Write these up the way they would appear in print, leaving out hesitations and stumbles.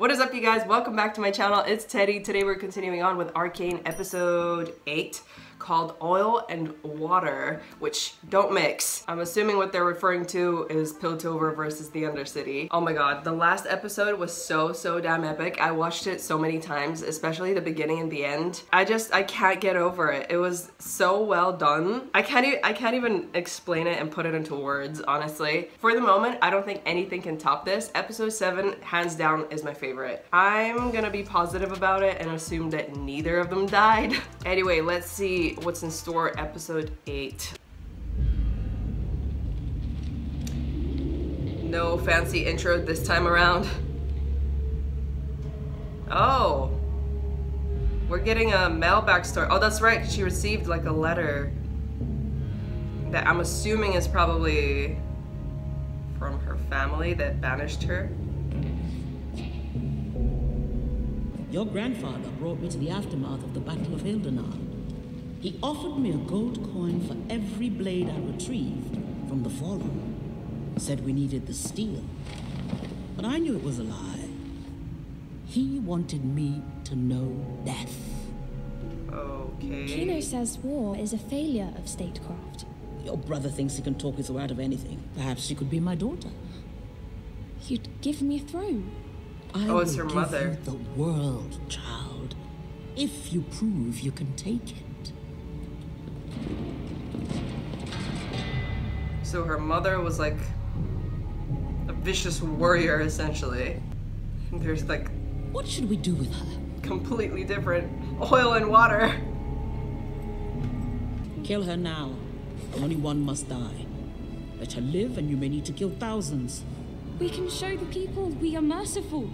What is up, you guys? Welcome back to my channel. It's Teddy. Today we're continuing on with Arcane episode 8 called Oil and Water, which don't mix. I'm assuming what they're referring to is Piltover versus the Undercity. Oh my god, the last episode was so damn epic. I watched it so many times, especially the beginning and the end. I can't get over it. It was so well done. I can't even explain it and put it into words, honestly. For the moment, I don't think anything can top this. Episode 7, hands down, is my favorite. I'm gonna be positive about it and assume that neither of them died. Anyway, let's see what's in store, episode 8. No fancy intro this time around. Oh, we're getting a Mel backstory. Oh, that's right, she received like a letter that I'm assuming is probably from her family that banished her. Your grandfather brought me to the aftermath of the Battle of Hildenheim. He offered me a gold coin for every blade I retrieved from the forum. Said we needed the steel, but I knew it was a lie. He wanted me to know death. Okay. Kino says war is a failure of statecraft. Your brother thinks he can talk his way out of anything. Perhaps she could be my daughter. You'd give me a throne. Oh, it's her mother. I will give you the world, child, if you prove you can take it. So her mother was like a vicious warrior, essentially. There's like... What should we do with her? Completely different. Oil and water. Kill her now. Only one must die. Let her live and you may need to kill thousands. We can show the people we are merciful.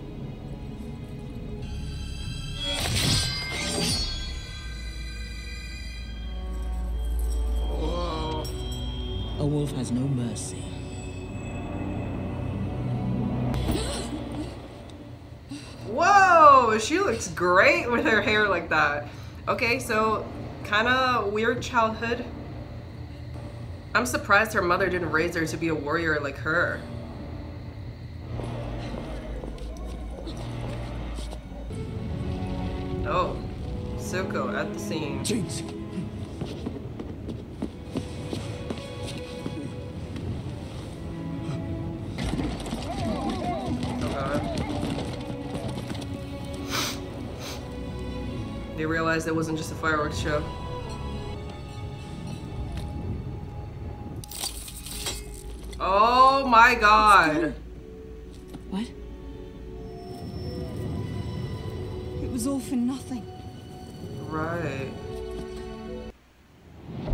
A wolf has no mercy. Whoa, she looks great with her hair like that. Okay, so kind of weird childhood. I'm surprised her mother didn't raise her to be a warrior like her. Oh, Silco at the scene. Jinx. They realized it wasn't just a fireworks show. Oh my god! What? It was all for nothing. Right.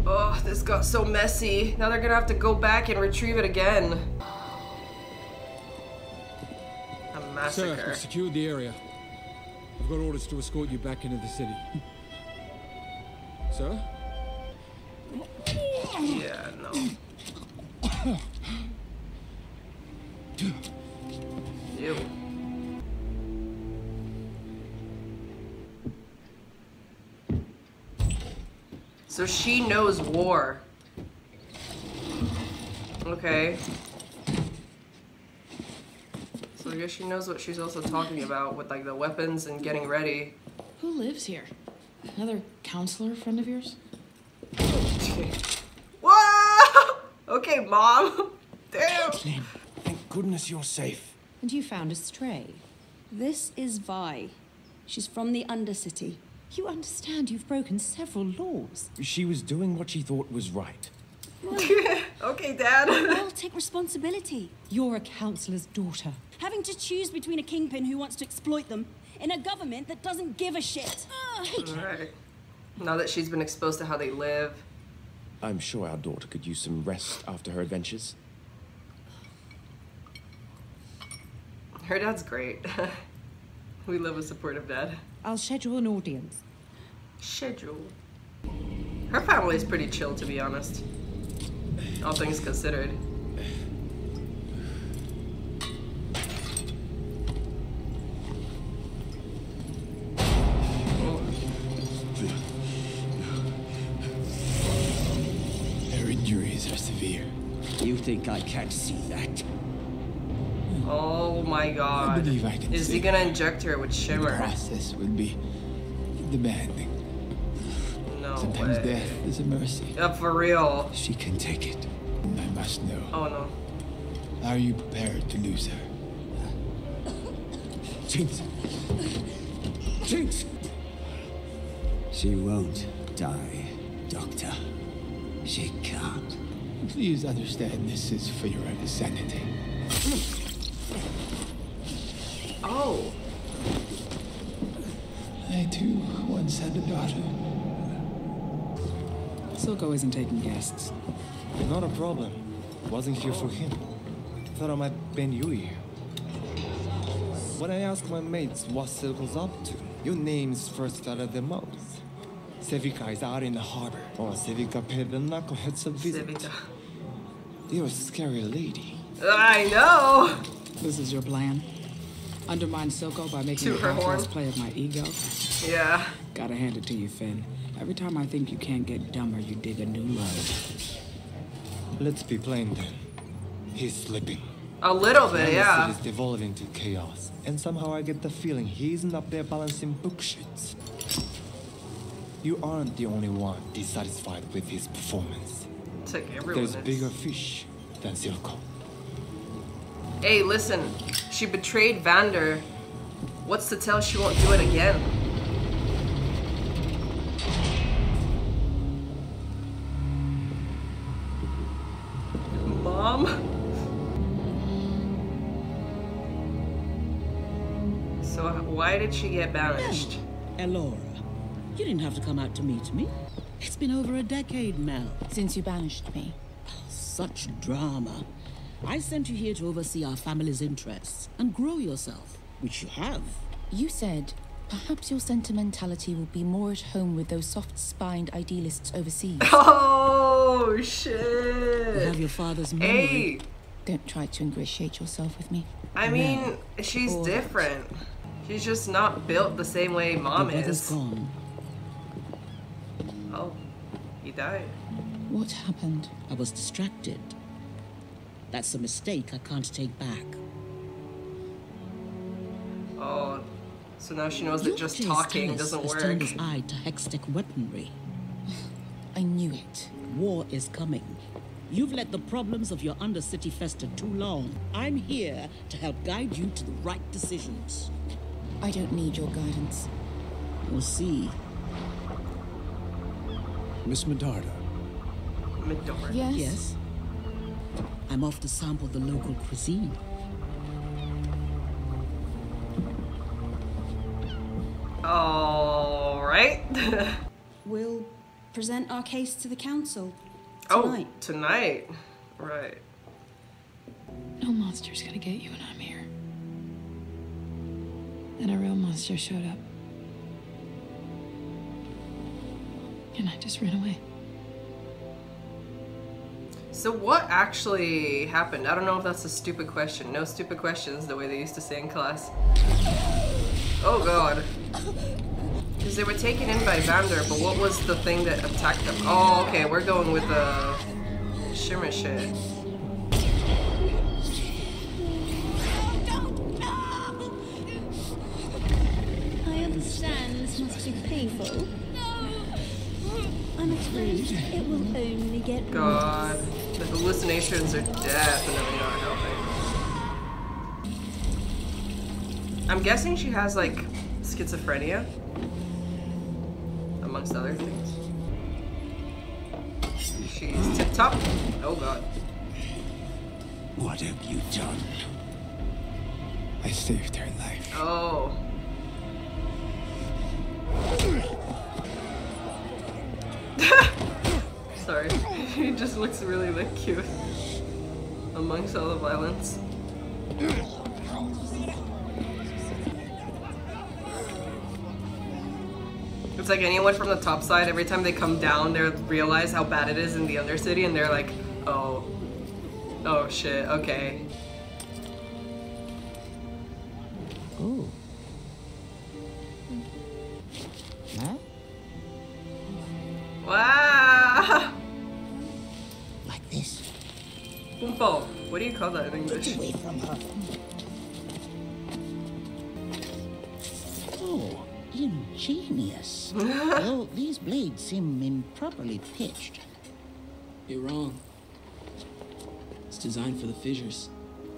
Oh, this got so messy. Now they're gonna have to go back and retrieve it again. A massacre. Sir, we've secured the area. I've got orders to escort you back into the city. Sir? Yeah, no. Ew. So she knows war. Okay. I guess she knows what she's also talking about with like the weapons and getting ready. Who lives here? Another counselor friend of yours? Whoa! Okay, Mom. Damn. Caitlin, thank goodness you're safe. And you found a stray. This is Vi. She's from the Undercity. You understand you've broken several laws. She was doing what she thought was right. Okay, Dad. I'll take responsibility. You're a counselor's daughter. Having to choose between a kingpin who wants to exploit them and a government that doesn't give a shit. Alright. Now that she's been exposed to how they live. I'm sure our daughter could use some rest after her adventures. Her dad's great. We love a supportive dad. I'll schedule an audience. Schedule. Her family's pretty chill, to be honest. All things considered. Their injuries are severe. You think I can't see that? Oh my God. I believe I can. Is he gonna inject her with Shimmer? The process would be demanding. No. Sometimes way. Death is a mercy. Yeah, for real. She can take it. I must know. Oh no. Are you prepared to lose her? Jinx. Jinx. She won't die, Doctor. She can't. Please understand this is for your own sanity. Oh. I too once had a daughter. Silco isn't taking guests. Not a problem. Wasn't here for him. Thought I might bend you here. When I asked my mates what Silco's up to, your names first out of their mouths. Sevika is out in the harbor. Oh, Sevika paid the knuckleheads a visit. Sevika. You're a scary lady. I know! This is your plan? Undermine Silco by making a horse play of my ego? Yeah. Gotta hand it to you, Finn. Every time I think you can't get dumber, you dig a new love. Let's be plain then. He's slipping. A little bit, yeah. He's devolving to chaos. And somehow I get the feeling he isn't up there balancing book sheets. You aren't the only one dissatisfied with his performance. It's like everyone is. There's bigger fish than Silco. Hey, listen. She betrayed Vander. What's to tell she won't do it again? Mom? So why did she get banished? Elora. You didn't have to come out to meet me. It's been over a decade now since you banished me. Oh, such drama. I sent you here to oversee our family's interests and grow yourself, which you have. You said perhaps your sentimentality will be more at home with those soft-spined idealists overseas. Oh shit! You have your father's memory. Hey. Don't try to ingratiate yourself with me. I mean, she's different. She's just not built the same way Mom is. Gone. Oh, he died. What happened? I was distracted. That's a mistake I can't take back. Oh, so now she knows that just talking doesn't work. Turned his eye to Hextech weaponry. I knew it. War is coming. You've let the problems of your Undercity fester too long. I'm here to help guide you to the right decisions. I don't need your guidance. We'll see. Miss Medarda. Medarda? Yes. Yes. I'm off to sample the local cuisine. All right. We'll present our case to the council tonight. Oh, tonight. Right. No monster's gonna get you when I'm here. And a real monster showed up. And I just ran away. So what actually happened? I don't know if that's a stupid question. No stupid questions, the way they used to say in class. Oh God. Because they were taken in by Vander, but what was the thing that attacked them? Oh, okay, we're going with the Shimmer shit. I understand this must be painful. I'm afraid it will only get worse. God, the hallucinations are definitely not helping. I'm guessing she has like schizophrenia, amongst other things. She's tip top. Oh God. What have you done? I saved her life. Oh. Sorry, he just looks really like cute amongst all the violence. It's like anyone from the top side, every time they come down, they realize how bad it is in the Undercity and they're like, oh, oh shit, okay. Ooh. Huh? Wow! Like this. Boom, what do you call that in English? Get away from her. Genius. Though these blades seem improperly pitched. You're wrong. It's designed for the fissures.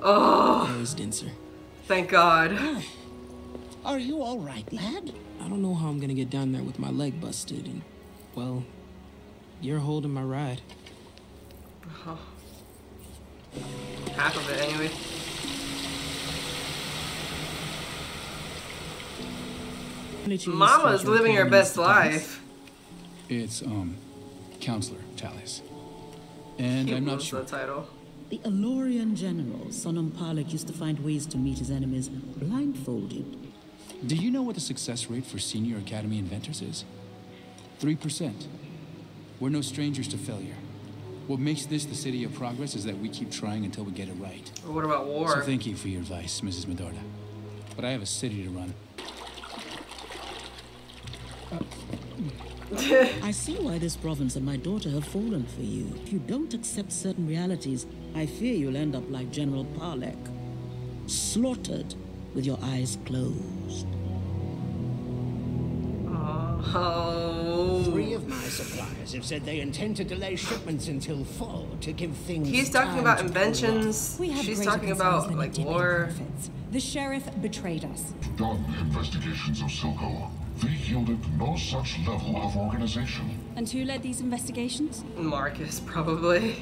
Oh, it was denser. Thank God. Are you all right, lad? I don't know how I'm gonna get down there with my leg busted, and well, you're holding my ride. Oh. Half of it, anyway. Mama's living her best life. It's Counselor Talis, and I'm not sure the title. The Alorian general Sonompalik used to find ways to meet his enemies blindfolded. Do you know what the success rate for senior academy inventors is? 3%. We're no strangers to failure. What makes this the city of progress is that we keep trying until we get it right. What about war? So thank you for your advice, Mrs. Medarda, but I have a city to run. I see why this province and my daughter have fallen for you. If you don't accept certain realities, I fear you'll end up like General Parlek, slaughtered with your eyes closed. Oh. 3 of my suppliers have said they intend to delay shipments until fall to give things. He's talking about inventions. She's talking about like war. The sheriff betrayed us. Beyond the investigations of Silco, they yielded no such level of organization. And who led these investigations? Marcus, probably.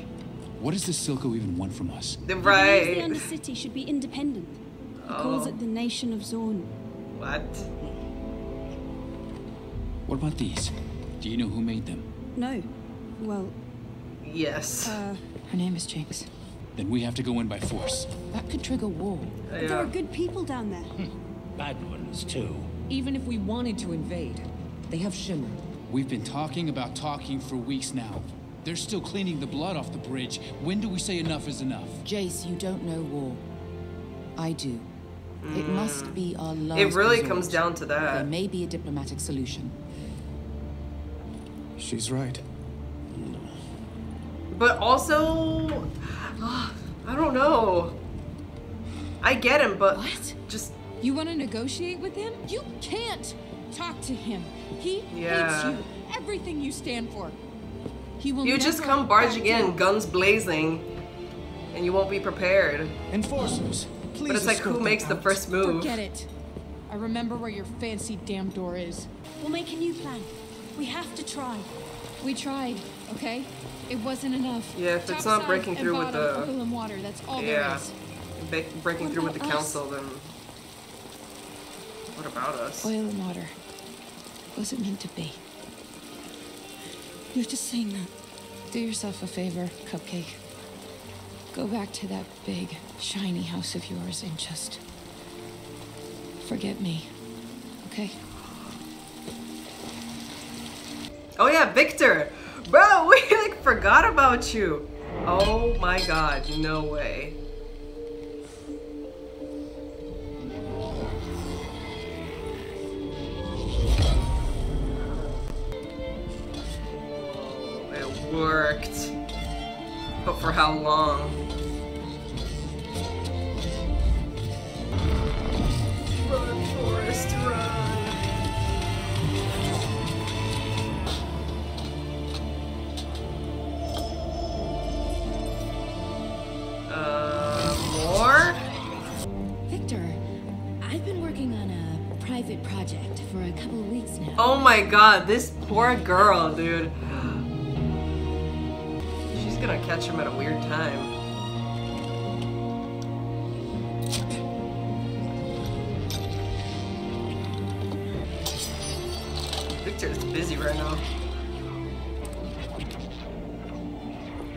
What does the Silco even want from us? Right. The Undercity should be independent. Oh. He calls it the Nation of Zorn. What? What about these? Do you know who made them? No. Well... Yes. Her name is Jinx. Then we have to go in by force. That could trigger war. Yeah. There are good people down there. Bad ones, too. Even if we wanted to invade, they have Shimmer. We've been talking about talking for weeks now. They're still cleaning the blood off the bridge. When do we say enough is enough? Jace, you don't know war. I do. It must be our last resort. It really comes down to that. There may be a diplomatic solution. She's right. But also, I don't know. I get him, but what? Just... You want to negotiate with him? You can't talk to him. He hates you. Everything you stand for. He will. You just come barging in, guns blazing, and you won't be prepared. Enforcers, please. But it's like, who makes the first move? Forget it. I remember where your fancy damn door is. We'll make a new plan. We have to try. We tried, okay? It wasn't enough. Yeah, if it's not breaking through with the oil and water, that's all there is. Breaking through with the council, then. What about us? Oil and water. Wasn't meant to be. You're just saying that. Do yourself a favor, Cupcake. Go back to that big, shiny house of yours and just... forget me. Okay? Oh yeah, Victor! Bro, we like forgot about you! Oh my God, no way. Worked, but for how long? Run, Forest, run! More? Victor, I've been working on a private project for a couple of weeks now. Oh my God, this poor girl, dude. Gonna catch him at a weird time. Victor's busy right now.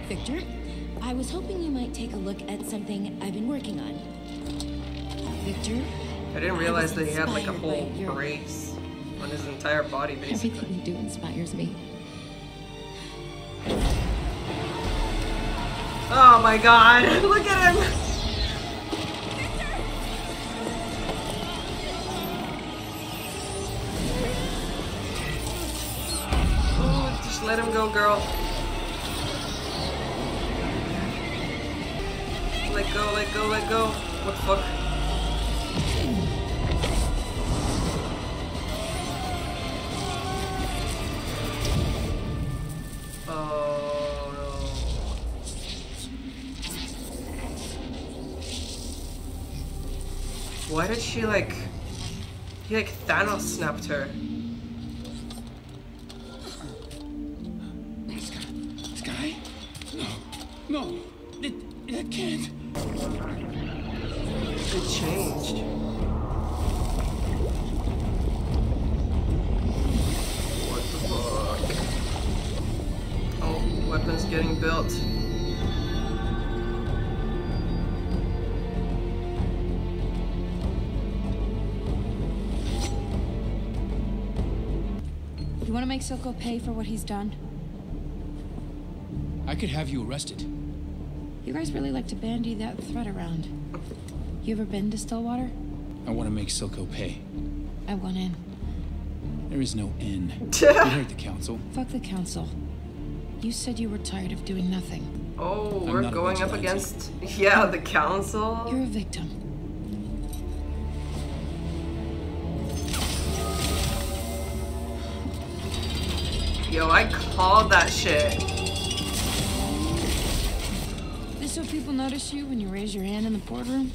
Victor, I was hoping you might take a look at something I've been working on. Victor, I didn't realize that he had like a whole brace on his entire body, basically. Everything you do inspires me. Oh my God, look at him! Ooh, just let him go, girl. Let go, let go, let go. What the fuck? Why did she like... He like Thanos snapped her. Sky? No. It can't. It changed. What the fuck? Oh, weapons getting built. You want to make Silco pay for what he's done? I could have you arrested. You guys really like to bandy that threat around. You ever been to Stillwater? I want to make Silco pay. I want in. There is no in. You heard the council. Fuck the council. You said you were tired of doing nothing. Oh, we're going up against... Yeah, the council? You're a victim. Yo, I called that shit. So people notice you when you raise your hand in the boardroom?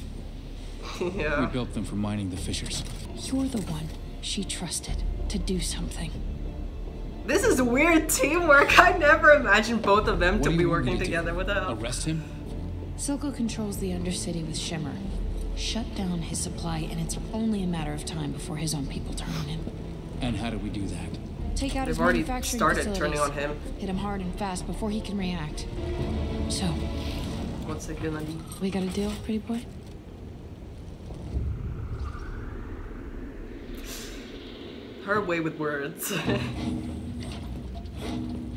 Yeah. We built them for mining the fissures. You're the one she trusted to do something. This is weird teamwork. I never imagined both of them to be working together. What the hell? Arrest him? Silco controls the Undercity with Shimmer. Shut down his supply, and it's only a matter of time before his own people turn on him. And how do we do that? Take out his manufacturing facilities. They've already started turning on him. Hit him hard and fast before he can react. So... What's it gonna be? We got a deal, pretty boy? Her way with words.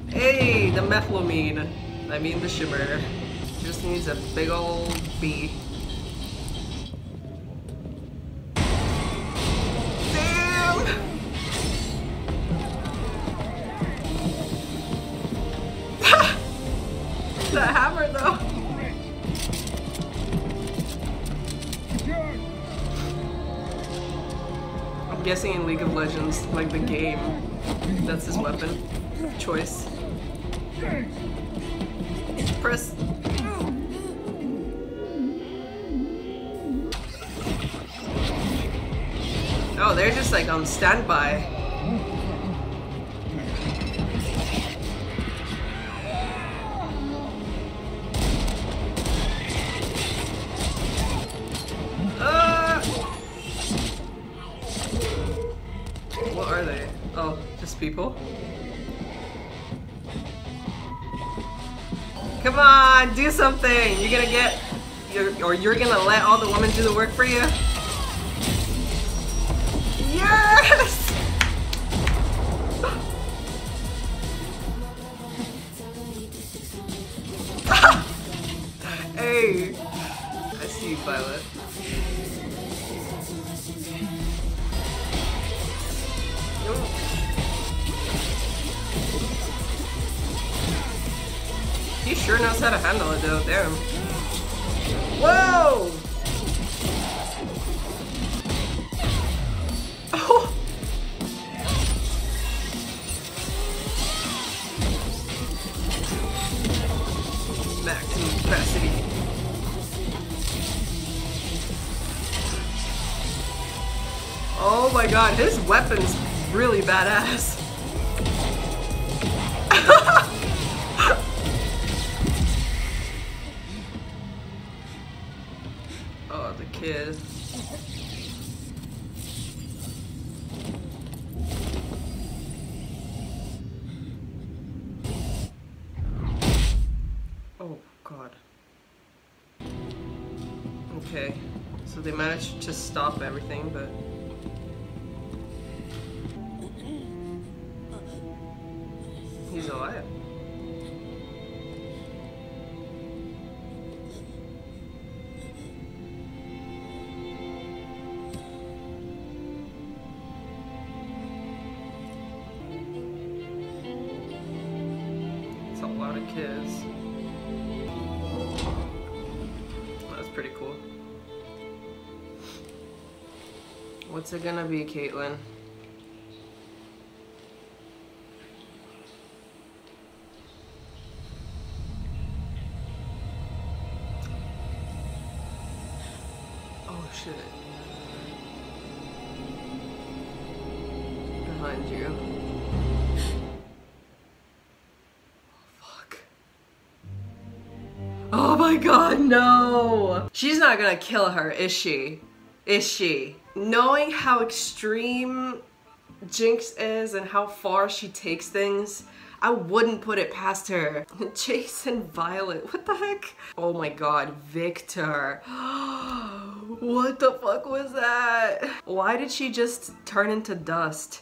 Hey, the methylamine. I mean the Shimmer. Just needs a big old bee. In League of Legends, like the game, that's his weapon choice. Press. Oh, they're just like on standby. People. Come on, do something! You're gonna get, you're gonna let all the women do the work for you? Yes! Hey! I see you, Violet. He sure knows how to handle it though, damn. Whoa! Oh! Maximum capacity. Oh my god, his weapon's really badass. Is. Oh god. Okay, so they managed to stop everything, but... He's alive. That's pretty cool. What's it gonna be, Caitlin? Oh shit. find you. Oh, fuck. Oh my god, no! She's not gonna kill her, is she? Is she? Knowing how extreme Jinx is and how far she takes things, I wouldn't put it past her. Chase and Violet, what the heck? Oh my god, Victor. What the fuck was that? Why did she just turn into dust?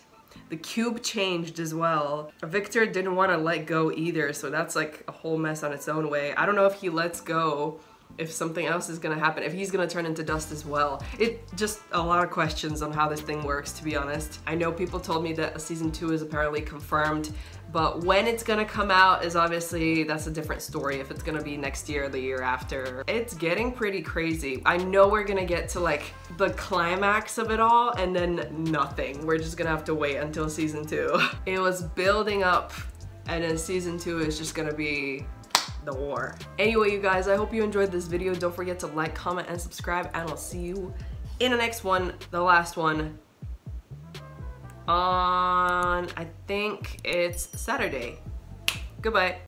The cube changed as well. Victor didn't want to let go either, so that's like a whole mess on its own way. I don't know if he lets go, if something else is gonna happen, if he's gonna turn into dust as well. It just a lot of questions on how this thing works, to be honest. I know people told me that season 2 is apparently confirmed, but when it's gonna come out is obviously, that's a different story, if it's gonna be next year or the year after. It's getting pretty crazy. I know we're gonna get to like the climax of it all and then nothing. We're just gonna have to wait until season 2. It was building up and then season 2 is just gonna be the war. Anyway, you guys, I hope you enjoyed this video. Don't forget to like, comment, and subscribe, and I'll see you in the next one, the last one, on I think it's Saturday. Goodbye.